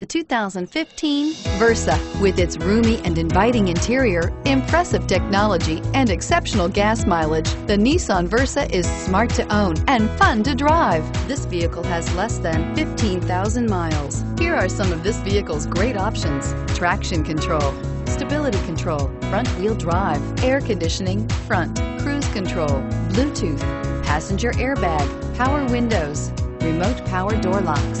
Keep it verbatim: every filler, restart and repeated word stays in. The two thousand fifteen Versa, with its roomy and inviting interior, impressive technology, and exceptional gas mileage, the Nissan Versa is smart to own and fun to drive. This vehicle has less than fifteen thousand miles. Here are some of this vehicle's great options: traction control, stability control, front-wheel drive, air conditioning, front, cruise control, Bluetooth, passenger airbag, power windows, remote power door locks,